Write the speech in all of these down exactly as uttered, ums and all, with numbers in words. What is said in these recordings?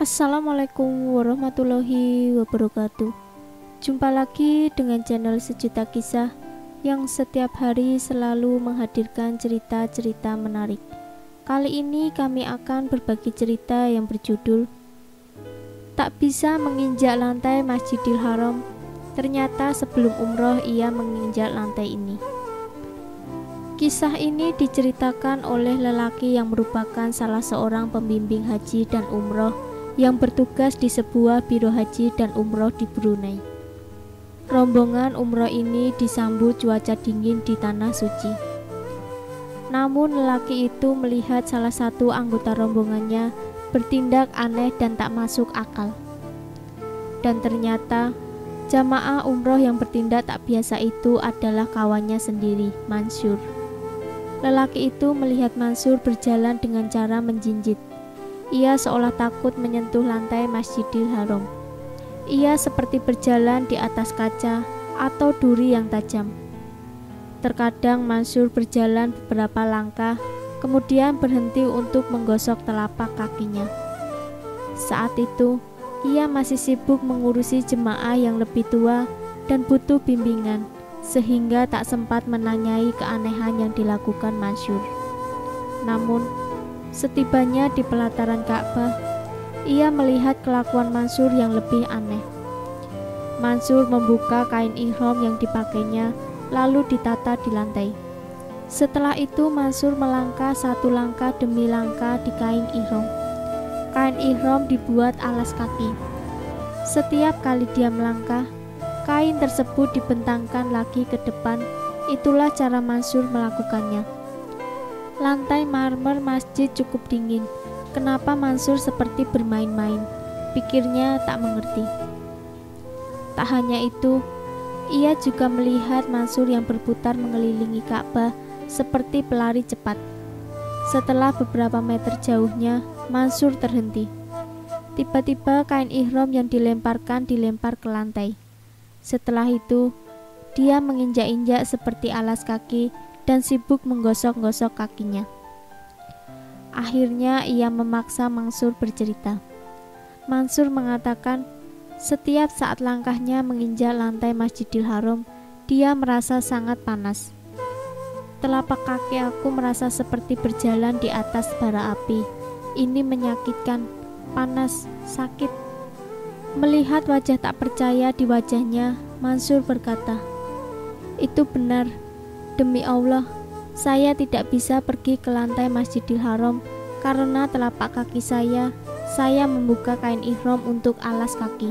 Assalamualaikum warahmatullahi wabarakatuh. Jumpa lagi dengan channel Sejuta Kisah yang setiap hari selalu menghadirkan cerita-cerita menarik. Kali ini kami akan berbagi cerita yang berjudul Tak Bisa Menginjak Lantai Masjidil Haram. Ternyata sebelum umroh ia menginjak lantai ini. Kisah ini diceritakan oleh lelaki yang merupakan salah seorang pembimbing haji dan umroh yang bertugas di sebuah biro haji dan umroh di Brunei. Rombongan umroh ini disambut cuaca dingin di tanah suci. Namun lelaki itu melihat salah satu anggota rombongannya bertindak aneh dan tak masuk akal. Dan ternyata jamaah umroh yang bertindak tak biasa itu adalah kawannya sendiri, Mansur. Lelaki itu melihat Mansur berjalan dengan cara menjinjit. Ia seolah takut menyentuh lantai Masjidil Haram. Ia seperti berjalan di atas kaca atau duri yang tajam. Terkadang Mansur berjalan beberapa langkah, kemudian berhenti untuk menggosok telapak kakinya. Saat itu, ia masih sibuk mengurusi jemaah yang lebih tua dan butuh bimbingan, sehingga tak sempat menanyai keanehan yang dilakukan Mansur. Namun, setibanya di pelataran Ka'bah, ia melihat kelakuan Mansur yang lebih aneh. Mansur membuka kain ihram yang dipakainya, lalu ditata di lantai. Setelah itu Mansur melangkah satu langkah demi langkah di kain ihram. Kain ihram dibuat alas kaki. Setiap kali dia melangkah, kain tersebut dibentangkan lagi ke depan. Itulah cara Mansur melakukannya. Lantai marmer masjid cukup dingin. Kenapa Mansur seperti bermain-main? Pikirnya tak mengerti. Tak hanya itu, ia juga melihat Mansur yang berputar mengelilingi Ka'bah seperti pelari cepat. Setelah beberapa meter jauhnya, Mansur terhenti. Tiba-tiba kain ihram yang dilemparkan dilempar ke lantai. Setelah itu, dia menginjak-injak seperti alas kaki dan sibuk menggosok-gosok kakinya. Akhirnya ia memaksa Mansur bercerita. Mansur mengatakan, setiap saat langkahnya menginjak lantai Masjidil Haram, dia merasa sangat panas. Telapak kaki aku merasa seperti berjalan di atas bara api. Ini menyakitkan, panas, sakit. Melihat wajah tak percaya di wajahnya, Mansur berkata, itu benar. Demi Allah, saya tidak bisa pergi ke lantai Masjidil Haram karena telapak kaki saya, saya membuka kain ihram untuk alas kaki.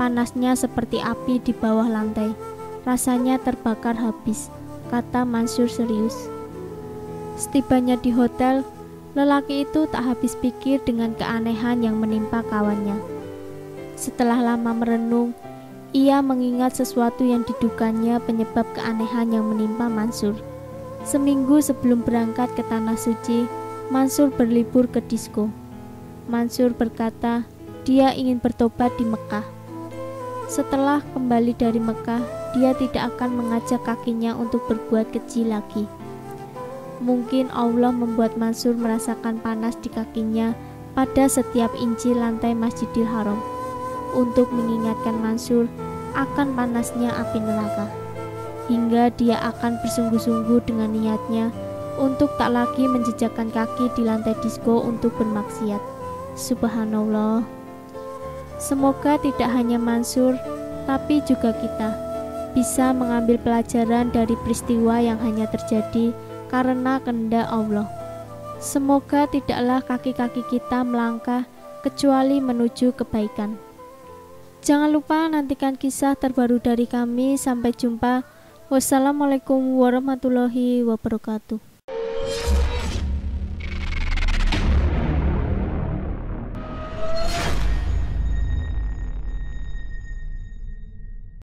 Panasnya seperti api di bawah lantai. Rasanya terbakar habis, kata Mansur serius. Setibanya di hotel, lelaki itu tak habis pikir dengan keanehan yang menimpa kawannya. Setelah lama merenung, ia mengingat sesuatu yang diduganya penyebab keanehan yang menimpa Mansur. Seminggu sebelum berangkat ke Tanah Suci, Mansur berlibur ke disko. Mansur berkata, dia ingin bertobat di Mekah. Setelah kembali dari Mekah, dia tidak akan mengajak kakinya untuk berbuat kecil lagi. Mungkin Allah membuat Mansur merasakan panas di kakinya pada setiap inci lantai Masjidil Haram, untuk mengingatkan Mansur akan panasnya api neraka, hingga dia akan bersungguh-sungguh dengan niatnya untuk tak lagi menjejakkan kaki di lantai disko untuk bermaksiat. Subhanallah. Semoga tidak hanya Mansur, tapi juga kita bisa mengambil pelajaran dari peristiwa yang hanya terjadi karena kehendak Allah. Semoga tidaklah kaki-kaki kita melangkah kecuali menuju kebaikan. Jangan lupa nantikan kisah terbaru dari kami. Sampai jumpa. Wassalamualaikum warahmatullahi wabarakatuh.